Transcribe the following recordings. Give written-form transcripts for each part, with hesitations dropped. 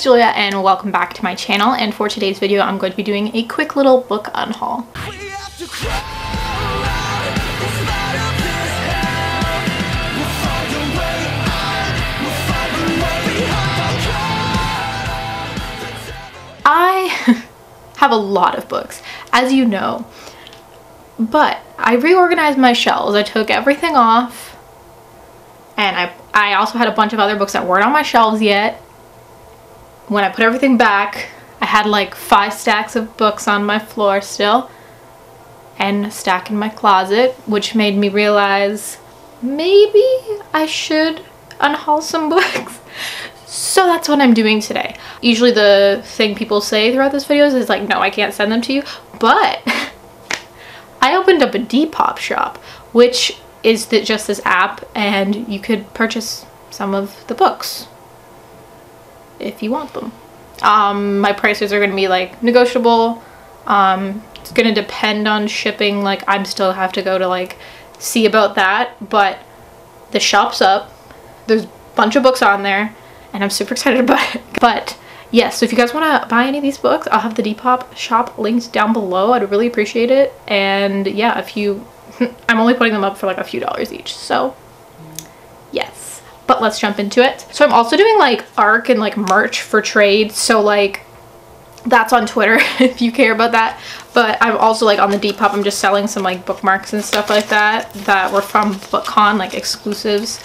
it's Julia and welcome back to my channel, and for today's video I'm going to be doing a quick little book unhaul. I have a lot of books, as you know, but I reorganized my shelves. I took everything off, and I also had a bunch of other books that weren't on my shelves yet. When I put everything back, I had like 5 stacks of books on my floor still, and a stack in my closet, which made me realize maybe I should unhaul some books. So that's what I'm doing today. Usually the thing people say throughout this video is like, no, I can't send them to you, but I opened up a Depop shop, which is just this app, and you could purchase some of the books if you want them. My prices are gonna be like negotiable. It's gonna depend on shipping. Like, I'm still have to go to like see about that, but the shop's up. There's a bunch of books on there, and I'm super excited about it. But yes, yeah, so if you guys want to buy any of these books, I'll have the Depop shop linked down below. I'd really appreciate it. And yeah, if you, I'm only putting them up for like a few dollars each. So yes, but let's jump into it. So I'm also doing like ARC and like merch for trade. So like that's on Twitter if you care about that. But I'm also like on the Depop, I'm just selling some like bookmarks and stuff like that that were from BookCon, like exclusives.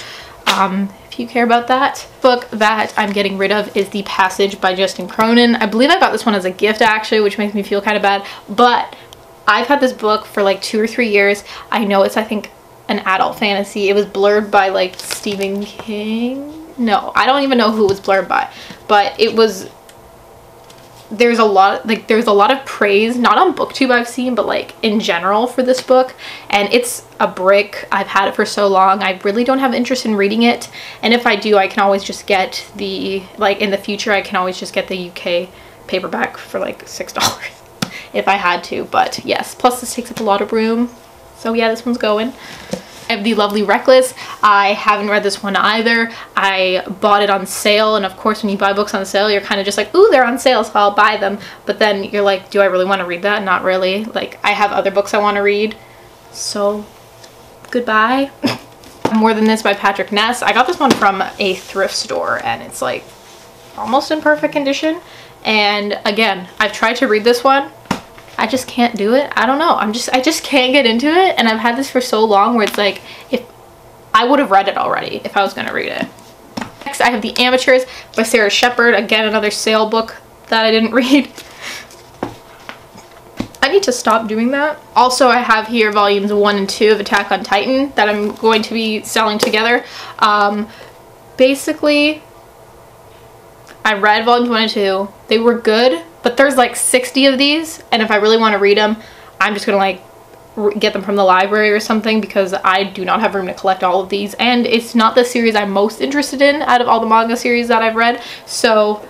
If you care about that. Book that I'm getting rid of is The Passage by Justin Cronin. I believe I got this one as a gift actually, which makes me feel kind of bad, but I've had this book for like 2 or 3 years. I know it's, I think, an adult fantasy. It was blurred by like Stephen King. No, I don't even know who it was blurred by, but it was, there's a lot of praise, not on BookTube I've seen, but like in general for this book, and it's a brick. I've had it for so long, I really don't have interest in reading it, and if I do, I can always just get the, like in the future, I can always just get the UK paperback for like $6 if I had to. But yes, plus this takes up a lot of room, so yeah, this one's going. I have The Lovely Reckless. I haven't read this one either. I bought it on sale, and of course when you buy books on sale, you're kind of just like, ooh, they're on sale, so I'll buy them. But then you're like, do I really want to read that? Not really. Like, I have other books I want to read, so goodbye. More Than This by Patrick Ness. I got this one from a thrift store, and it's like almost in perfect condition. And again, I've tried to read this one. I just can't do it. I don't know. I just can't get into it, and I've had this for so long where it's like, if I would have read it already if I was gonna read it. Next, I have The Amateurs by Sarah Shepard. Again, another sale book that I didn't read. I need to stop doing that. Also, I have here volumes 1 and 2 of Attack on Titan that I'm going to be selling together. Basically, I read volumes 1 and 2. They were good, but there's like 60 of these, and if I really want to read them, I'm just gonna like get them from the library or something, because I do not have room to collect all of these, and it's not the series I'm most interested in out of all the manga series that I've read, so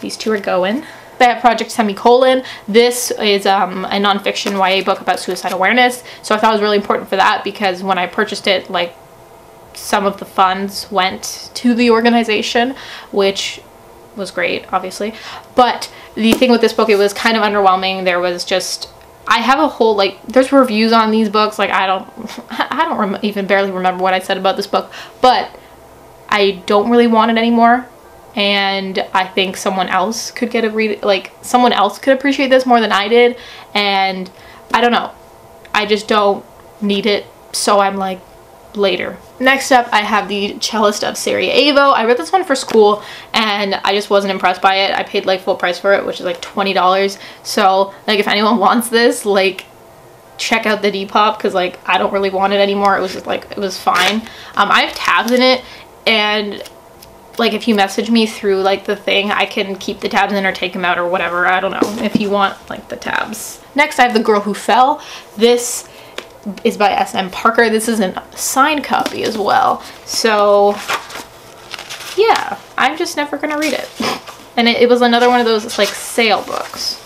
these two are going. I have Project Semicolon. This is a nonfiction YA book about suicide awareness, so I thought it was really important for that, because when I purchased it, like, some of the funds went to the organization, which was great, obviously. But the thing with this book, it was kind of underwhelming. There was just, I have a whole, like, there's reviews on these books, like, I don't even barely remember what I said about this book, but I don't really want it anymore, and I think someone else could get a read, like, someone else could appreciate this more than I did, and I don't know, I just don't need it, so I'm like, later. Next up, I have The Cellist of Sarajevo. I read this one for school, and I just wasn't impressed by it. I paid like full price for it, which is like $20, so like if anyone wants this, like, check out the Depop, because like I don't really want it anymore. It was just like, it was fine. I have tabs in it, and like if you message me through like the thing, I can keep the tabs in or take them out or whatever. I don't know if you want like the tabs. Next, I have The Girl Who Fell. This is by S.M. Parker. This is a signed copy as well, so yeah, I'm just never gonna read it. And it was another one of those like sale books,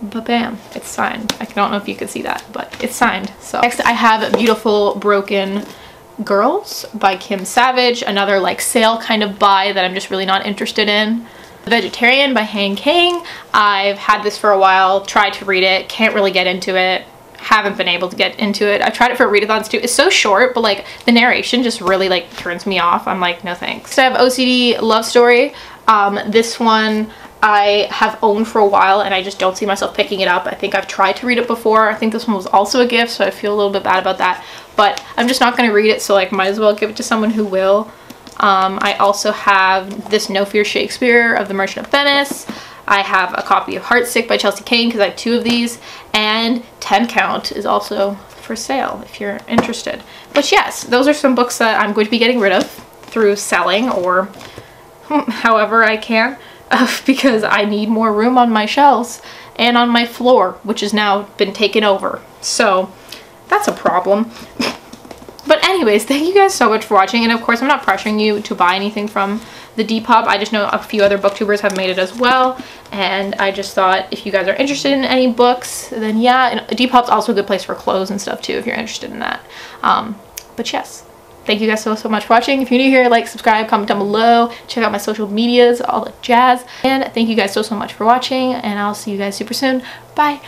but bam, it's signed. I don't know if you could see that, but it's signed. So next, I have Beautiful Broken Girls by Kim Savage, another like sale kind of buy that I'm just really not interested in. The Vegetarian by Han Kang. I've had this for a while, tried to read it, can't really get into it. Haven't been able to get into it. I've tried it for readathons too. It's so short, but like the narration just really like turns me off. I'm like, no thanks. I have OCD Love Story. This one I have owned for a while and I just don't see myself picking it up. I think I've tried to read it before. I think this one was also a gift, so I feel a little bit bad about that, but I'm just not going to read it, so like might as well give it to someone who will. I also have this No Fear Shakespeare of the Merchant of Venice. I have a copy of Heartsick by Chelsea Kane because I have two of these, and 10 Count is also for sale if you're interested. But yes, those are some books that I'm going to be getting rid of through selling or however I can, because I need more room on my shelves and on my floor, which has now been taken over. So that's a problem. But anyways, thank you guys so much for watching, and of course I'm not pressuring you to buy anything from the Depop. I just know a few other booktubers have made it as well, and I just thought if you guys are interested in any books, then yeah, and Depop's also a good place for clothes and stuff too if you're interested in that. But yes, thank you guys so much for watching. If you're new here, like, subscribe, comment down below, check out my social medias, all the jazz, and thank you guys so much for watching, and I'll see you guys super soon. Bye.